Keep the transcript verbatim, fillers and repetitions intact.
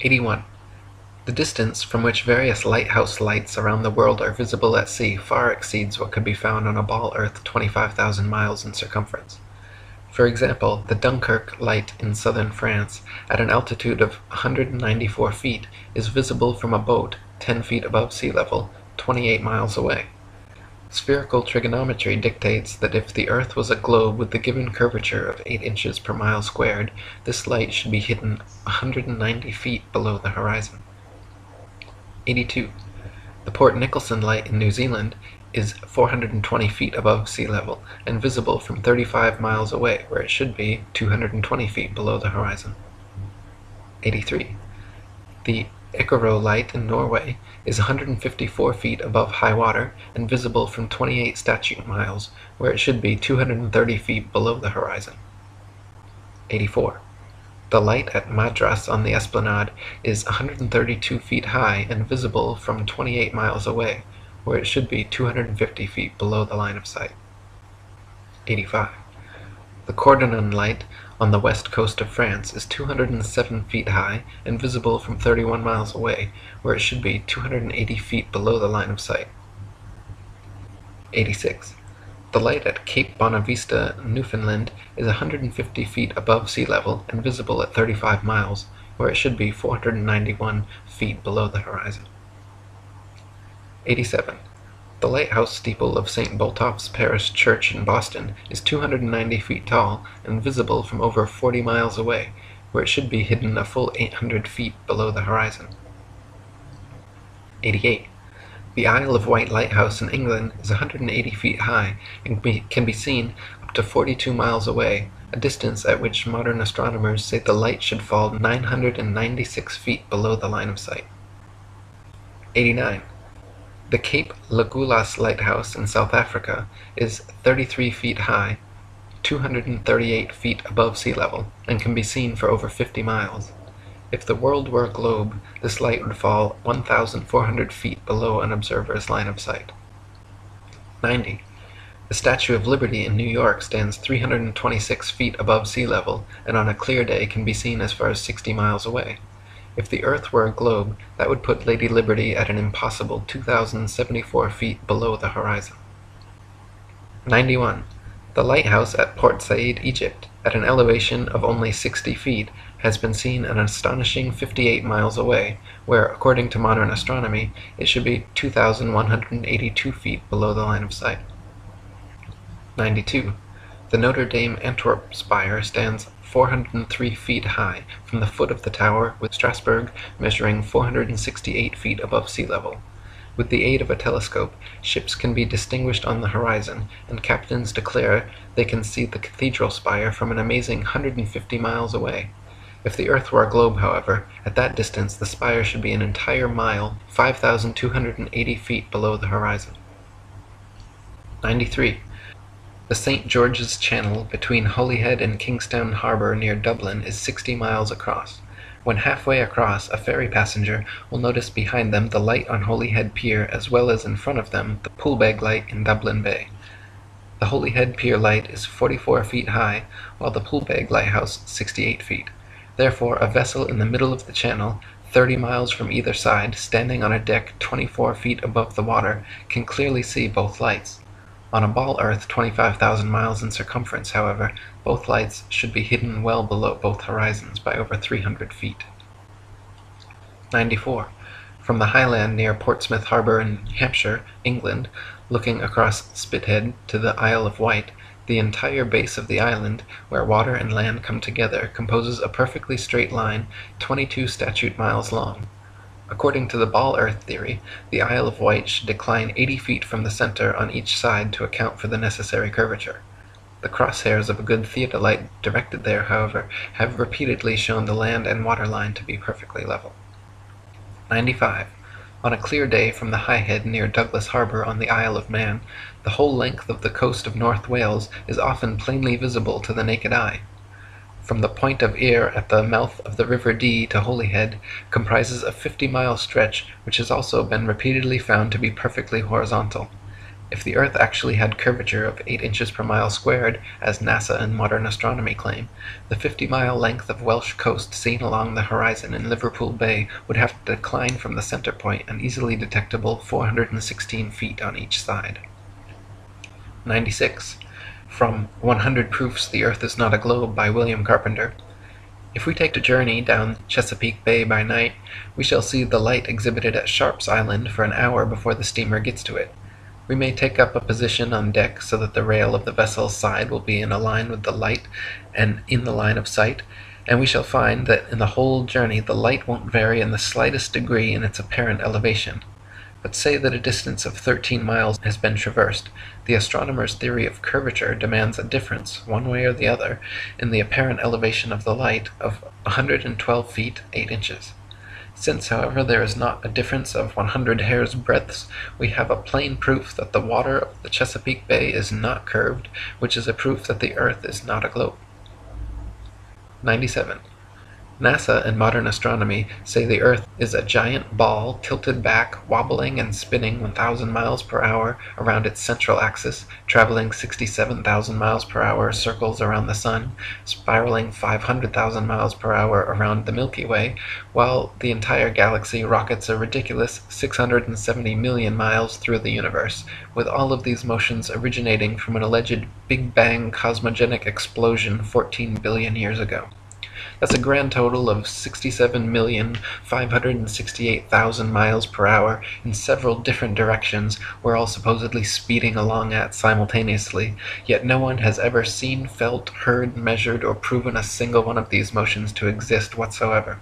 eighty-one. The distance from which various lighthouse lights around the world are visible at sea far exceeds what could be found on a ball Earth twenty-five thousand miles in circumference. For example, the Dunkerque light in southern France, at an altitude of one hundred ninety-four feet, is visible from a boat ten feet above sea level, twenty-eight miles away. Spherical trigonometry dictates that if the Earth was a globe with the given curvature of eight inches per mile squared, this light should be hidden one hundred ninety feet below the horizon. eighty-two. The Port Nicholson light in New Zealand is four hundred twenty feet above sea level, and visible from thirty-five miles away, where it should be two hundred twenty feet below the horizon. eighty-three. The Icaro Light in Norway is one hundred fifty-four feet above high water, and visible from twenty-eight statute miles, where it should be two hundred thirty feet below the horizon. eighty-four. The light at Madras on the Esplanade is one hundred thirty-two feet high and visible from twenty-eight miles away, where it should be two hundred fifty feet below the line of sight. eighty-five. The Cordonnun light on the west coast of France is two hundred seven feet high and visible from thirty-one miles away, where it should be two hundred eighty feet below the line of sight. eighty-six. The light at Cape Bonavista, Newfoundland, is one hundred fifty feet above sea level and visible at thirty-five miles, where it should be four hundred ninety-one feet below the horizon. eighty-seven. The lighthouse steeple of Saint Botolph's Parish Church in Boston is two hundred ninety feet tall and visible from over forty miles away, where it should be hidden a full eight hundred feet below the horizon. eighty-eight. The Isle of Wight Lighthouse in England is one hundred eighty feet high and can be seen up to forty-two miles away, a distance at which modern astronomers say the light should fall nine hundred ninety-six feet below the line of sight. eighty-nine. The Cape Agulhas Lighthouse in South Africa is thirty-three feet high, two hundred thirty-eight feet above sea level, and can be seen for over fifty miles. If the world were a globe, this light would fall one thousand four hundred feet below an observer's line of sight. ninety. The Statue of Liberty in New York stands three hundred twenty-six feet above sea level, and on a clear day can be seen as far as sixty miles away. If the Earth were a globe, that would put Lady Liberty at an impossible two thousand seventy-four feet below the horizon. ninety-one. The lighthouse at Port Said, Egypt, at an elevation of only sixty feet, has been seen an astonishing fifty-eight miles away, where, according to modern astronomy, it should be two thousand one hundred eighty-two feet below the line of sight. ninety-two. The Notre Dame Antwerp spire stands four hundred three feet high from the foot of the tower, with Strasbourg measuring four hundred sixty-eight feet above sea level. With the aid of a telescope, ships can be distinguished on the horizon, and captains declare they can see the cathedral spire from an amazing one hundred fifty miles away. If the Earth were a globe, however, at that distance the spire should be an entire mile, five thousand two hundred eighty feet below the horizon. ninety-three. The Saint George's Channel between Holyhead and Kingstown Harbour near Dublin is sixty miles across. When halfway across, a ferry passenger will notice behind them the light on Holyhead Pier, as well as in front of them the Poolbeg light in Dublin Bay. The Holyhead Pier light is forty-four feet high, while the Poolbeg lighthouse sixty-eight feet. Therefore, a vessel in the middle of the channel, thirty miles from either side, standing on a deck twenty-four feet above the water, can clearly see both lights. On a ball Earth twenty-five thousand miles in circumference, however, both lights should be hidden well below both horizons by over three hundred feet. ninety-four. From the highland near Portsmouth Harbour in Hampshire, England, looking across Spithead to the Isle of Wight, the entire base of the island, where water and land come together, composes a perfectly straight line twenty-two statute miles long. According to the ball Earth theory, the Isle of Wight should decline eighty feet from the center on each side to account for the necessary curvature. The crosshairs of a good theodolite directed there, however, have repeatedly shown the land and water line to be perfectly level. ninety-five. On a clear day from the High Head near Douglas Harbor on the Isle of Man, the whole length of the coast of North Wales is often plainly visible to the naked eye. From the point of Eyre at the mouth of the River Dee to Holyhead comprises a fifty-mile stretch, which has also been repeatedly found to be perfectly horizontal. if the Earth actually had curvature of eight inches per mile squared, as NASA and modern astronomy claim, the fifty-mile length of Welsh coast seen along the horizon in Liverpool Bay would have to decline from the center point an easily detectable four hundred sixteen feet on each side. ninety-six. From one hundred proofs the Earth is not a globe, by William Carpenter. If we take a journey down Chesapeake Bay by night, we shall see the light exhibited at Sharp's Island for an hour before the steamer gets to it. We may take up a position on deck so that the rail of the vessel's side will be in a line with the light and in the line of sight, and we shall find that in the whole journey the light won't vary in the slightest degree in its apparent elevation. But say that a distance of thirteen miles has been traversed, the astronomer's theory of curvature demands a difference, one way or the other, in the apparent elevation of the light of one hundred twelve feet eight inches. Since, however, there is not a difference of one hundred hairs' breadths, we have a plain proof that the water of the Chesapeake Bay is not curved, which is a proof that the Earth is not a globe. ninety-seven. NASA and modern astronomy say the Earth is a giant ball tilted back, wobbling and spinning one thousand miles per hour around its central axis, traveling sixty-seven thousand miles per hour circles around the Sun, spiraling five hundred thousand miles per hour around the Milky Way, while the entire galaxy rockets a ridiculous six hundred seventy million miles through the universe, with all of these motions originating from an alleged Big Bang cosmogenic explosion fourteen billion years ago. That's a grand total of sixty-seven million five hundred sixty-eight thousand miles per hour in several different directions we're all supposedly speeding along at simultaneously, yet no one has ever seen, felt, heard, measured, or proven a single one of these motions to exist whatsoever.